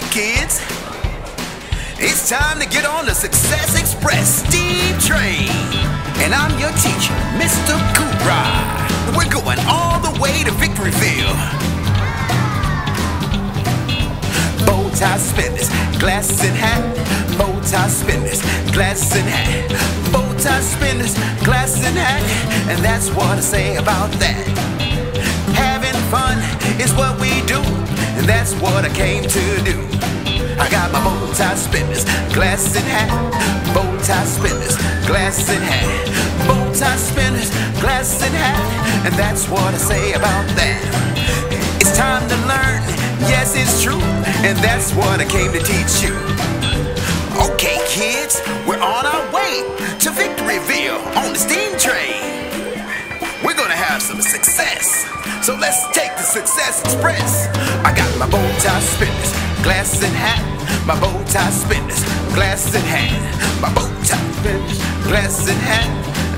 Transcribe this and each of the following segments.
right, kids. It's time to get on the Success Express STEAM Train. And I'm your teacher, Mr. GooRahh. We're going all the way to Victoryville. Bow tie spinners, glasses and hat. Bow tie spinners, glasses and hat. Bow tie spinners, glasses and hat. And that's what I say about that. Having fun is what we do, and that's what I came to do. I got my bow tie spinners, glasses and hat. Bow tie spinners, glasses and hat. Bow tie spinners, glasses and hat. And that's what I say about that. It's time to learn, yes it's true, and that's what I came to teach you. Okay kids, we're on our way to Victoryville on the STEAM Train. We're gonna have some success, so let's take the Success Express. I got my bow tie spinners, glasses and hat. My bow tie spinners, glasses and hat. My bow tie spinners, glasses and hat.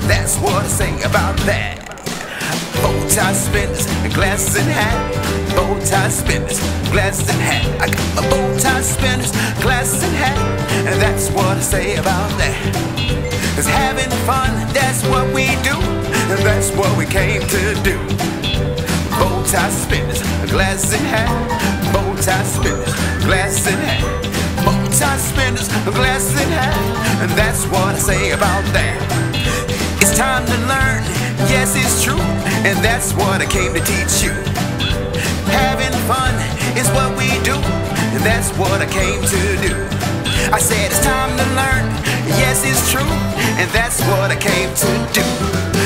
That's what I say about that. Bow tie spinners, glasses and hat. Bow tie spinners, glasses and hat. I got my bow tie spinners, glasses and hat. And that's what I say about that. 'Cause having fun, that's what we do, and that's what we came to do. Bow tie spinners, glasses and hat. Bow tie spinners, glasses and hat. Bow tie spinners, glasses and hat. And that's what I say about that. It's time to learn, yes it's true, and that's what I came to teach you. Having fun is what we do, and that's what I came to do. I said it's time to learn, yes it's true, and that's what I came to do.